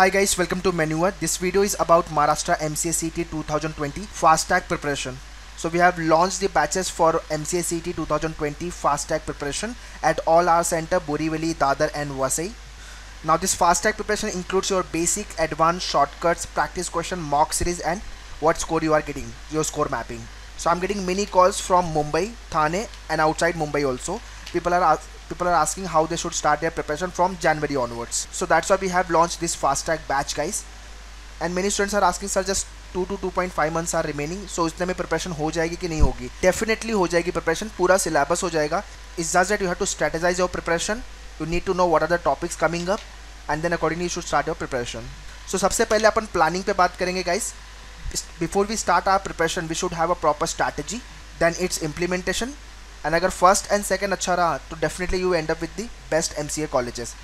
Hi guys, welcome to Manoeuvre. This video is about Maharashtra MCACET 2020 Fast Track Preparation. So we have launched the batches for MCACET 2020 Fast Track Preparation at all our center Borivali, Dadar and Vasai. Now this Fast Track Preparation includes your basic, advanced, shortcuts, practice question, mock series and what score you are getting, your score mapping. So I'm getting many calls from Mumbai, Thane and outside Mumbai also. People are asking how they should start their preparation from January onwards. So that's why we have launched this fast track batch guys. And many students are asking, sir, just 2 to 2.5 months are remaining. So is my preparation ho jayegi ki nahi hogi? Definitely ho jayegi preparation. Pura syllabus ho jayega. It's just that you have to strategize your preparation. You need to know what are the topics coming up. And then accordingly you should start your preparation. So sabse pehle apan planning pe baat karenge guys. Before we start our preparation, we should have a proper strategy. Then its implementation. And if first and second अच्छा रहा, तो definitely you end up with the best MCA colleges.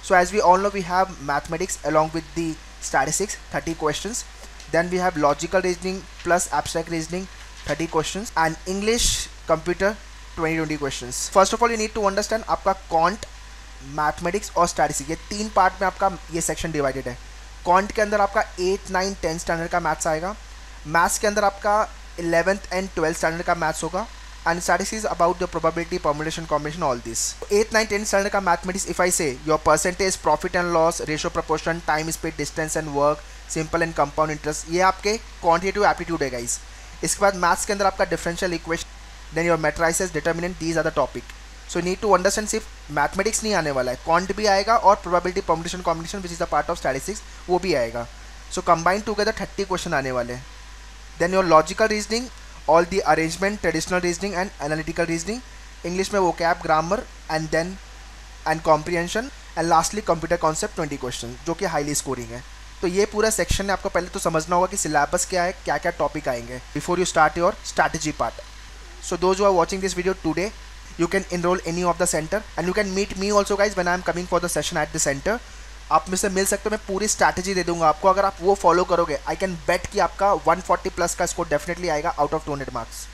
So as we all know, we have mathematics along with the statistics, 30 questions. Then we have logical reasoning plus abstract reasoning, 30 questions. And English, computer, 20-20 questions. First of all, you need to understand आपका quant, mathematics और statistics. ये तीन part में आपका ये section divided है. Quant के अंदर आपका 8, 9, 10 standard का maths आएगा. Maths के अंदर आपका 11th and 12th standard का maths होगा. And statistics is about the probability, permutation, combination, all this. 8, 9, 10 standard ka mathematics, if I say your percentage, profit and loss, ratio, proportion, time, speed, distance and work, simple and compound interest, ये आपके quantitative aptitude है guys. इसके बाद maths के अंदर आपका differential equation, then your matrices, determinant, these are the topic. So you need to understand सिर्फ mathematics नहीं आने वाला है, quant भी आएगा और probability, permutation, combination, which is a part of statistics, वो भी आएगा. So combined together 30 question आने वाले हैं. Then your logical reasoning, all the arrangement, traditional reasoning and analytical reasoning, English में vocab, grammar and comprehension, and lastly computer concept 20 question जो कि highly scoring है. तो ये पूरा section है, आपको पहले तो समझना होगा कि syllabus क्या है, क्या क्या topic आएंगे before you start your strategy part. So those who are watching this video today, you can enroll any of the center and you can meet me also guys when I am coming for the session at the center. आप मुझसे मिल सकते हो, मैं पूरी strategy दे दूंगा आपको. अगर आप वो फॉलो करोगे, आई कैन बेट कि आपका 140 प्लस का स्कोर डेफिनेटली आएगा out of 200 marks.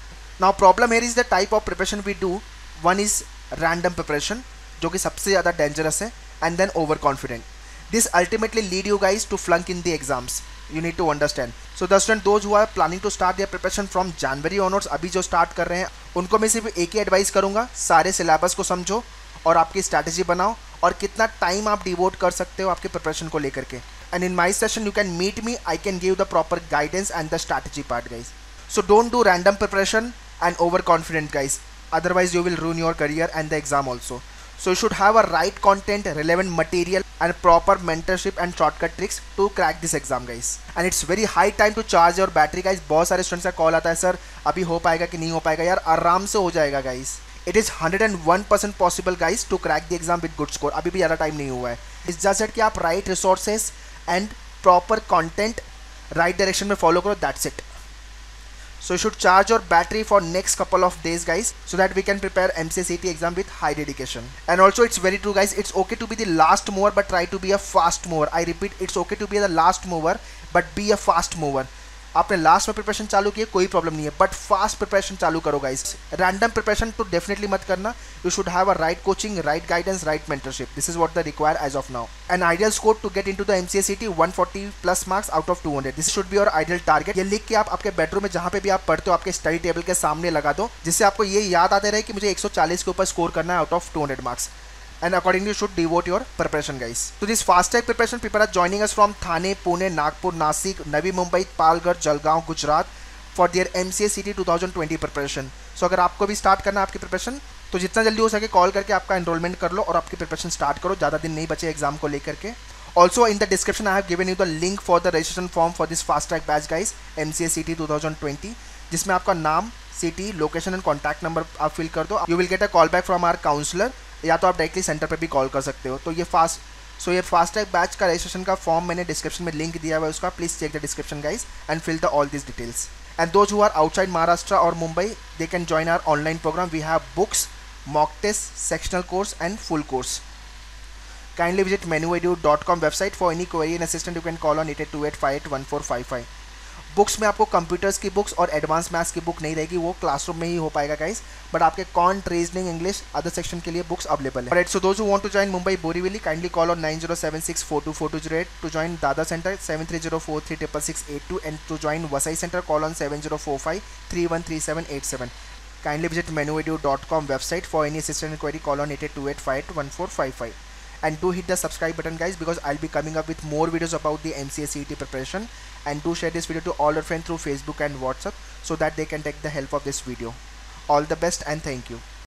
Now problem here is the type of preparation we do. One is random preparation जो कि सबसे ज़्यादा डेंजरस है, and then over confident. This ultimately lead you guys to flunk in the exams. You need to understand. So the student those who are planning to start their preparation from January onwards, अभी जो start कर रहे हैं उनको मैं सिर्फ एक ही advice करूँगा, सारे सिलेबस को समझो और आपकी स्ट्रैटेजी बनाओ और कितना टाइम आप डिवोट कर सकते हो आपके प्रिपरेशन को लेकर के. And in my session you can meet me, I can give the proper guidance and the strategy part guys. So don't do random preparation and over confident guys, otherwise you will ruin your career and the exam also. So you should have a right content, relevant material and proper mentorship and shortcut tricks to crack this exam guys. And it's very high time to charge your battery guys. बहुत सारे students का call आता है, sir अभी हो पाएगा कि नहीं हो पाएगा? यार आराम से हो जाएगा guys. It is 101% possible guys to crack the exam with good score. अभी भी ज़्यादा टाइम नहीं हुआ है. It's just that कि आप right resources and proper content right direction में follow करो, that's it. So you should charge your battery for next couple of days guys, so that we can prepare MCACET exam with high dedication. And also it's very true guys, it's okay to be the last mover but try to be a fast mover. I repeat, it's okay to be the last mover but be a fast mover. आपने last में preparation चालू किया, कोई problem नहीं है, but fast preparation चालू करो guys. Random preparation तो डेफिनेटली मत करना. You should have a right coaching, right guidance, right mentorship. This is what the requirement of now. An ideal score to get into the MCA CET 140 plus marks out of 200. This should be your ideal target. ये लिख के आप आपके bedroom में जहाँ पे भी आप पढ़ते हो, आपके स्टडी टेबल के सामने लगा दो, जिससे आपको ये याद आते रहे कि मुझे 140 के ऊपर स्कोर करना है out of 200 marks. And accordingly you should devote your preparation guys. So this fast track preparation, people are joining us from Thane, Pune, Nagpur, Nasik, Navi Mumbai, Palghar, Jalgaon, Gujarat for their MCACET 2020 preparation. So अगर आपको भी start करना है आपकी preparation, तो जितना जल्दी हो सके call करके आपका enrollment कर लो और आपकी preparation start करो. ज़्यादा दिन नहीं बचे exam को लेकर के. Also in the description I have given you the link for the registration form for this fast track batch guys, MCACET 2020, जिसमें आपका नाम, city, location and contact number आप fill कर दो. You will get a call back from our counselor. या तो आप directly centre पे भी कॉल कर सकते हो. तो ये फास्ट ट्रैक बैच का रजिस्ट्रेशन का फॉर्म मैंने डिस्क्रिप्शन में लिंक दिया हुआ है उसका. Please check the description guys and fill the all this details. And those who are outside Maharashtra और Mumbai, they can join our online program. We have books, mock test, sectional course and full course. Kindly visit manoeuvreedu.com website for any query and assistant. You can call on 8828581455. Books में आपको computers की books और advance maths की book नहीं रहेगी, वो classroom में ही हो पाएगा गाइस, बट आपके quant, reasoning, English, other section के लिए बुक्स अवेलेबल है। So those who want to join Mumbai Borivali kindly call on 9076424208 to join Dadar centre 7304366682 and to join Vasai centre call on 7045313787। Kindly visit manoeuvreedu.com website for any assistance inquiry. Call on 8828581455 and do hit the subscribe button guys, because I'll be coming up with more videos about the MCA CET preparation, and do share this video to all your friends through Facebook and WhatsApp so that they can take the help of this video. All the best and thank you.